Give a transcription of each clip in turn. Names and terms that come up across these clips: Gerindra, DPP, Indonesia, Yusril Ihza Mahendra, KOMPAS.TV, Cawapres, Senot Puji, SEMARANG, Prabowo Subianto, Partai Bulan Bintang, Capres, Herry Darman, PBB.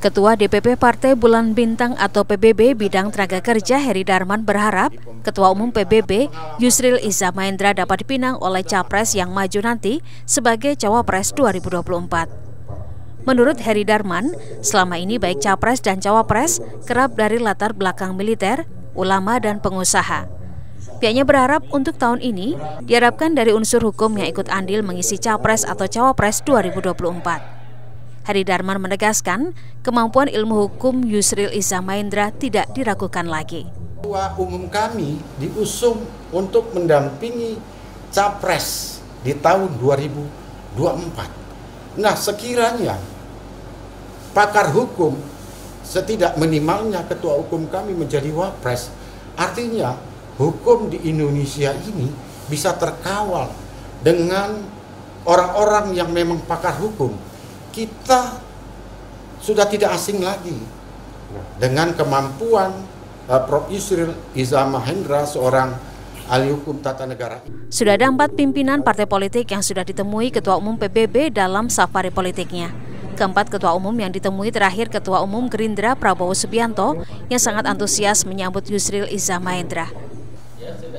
Ketua DPP Partai Bulan Bintang atau PBB Bidang Tenaga Kerja Herry Darman berharap Ketua Umum PBB Yusril Ihza Mahendra dapat dipinang oleh Capres yang maju nanti sebagai Cawapres 2024. Menurut Herry Darman, selama ini baik Capres dan Cawapres kerap dari latar belakang militer, ulama dan pengusaha. Pihaknya berharap untuk tahun ini diharapkan dari unsur hukum yang ikut andil mengisi Capres atau Cawapres 2024. Herry Darman menegaskan, kemampuan ilmu hukum Yusril Ihza Mahendra tidak diragukan lagi. Ketua Umum kami diusung untuk mendampingi Capres di tahun 2024. Nah, sekiranya pakar hukum setidak minimalnya Ketua Hukum kami menjadi Wapres, artinya hukum di Indonesia ini bisa terkawal dengan orang-orang yang memang pakar hukum. Kita sudah tidak asing lagi dengan kemampuan Prof. Yusril Ihza Mahendra, seorang ahli hukum tata negara. Sudah ada 4 pimpinan partai politik yang sudah ditemui Ketua Umum PBB dalam safari politiknya. Keempat ketua umum yang ditemui terakhir Ketua Umum Gerindra Prabowo Subianto yang sangat antusias menyambut Yusril Ihza Mahendra.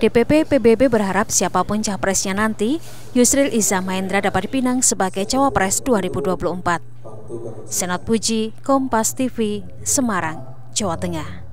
DPP PBB berharap siapapun capresnya nanti, Yusril Ihza Mahendra dapat dipinang sebagai Cawapres 2024. Senot Puji, Kompas TV, Semarang, Jawa Tengah.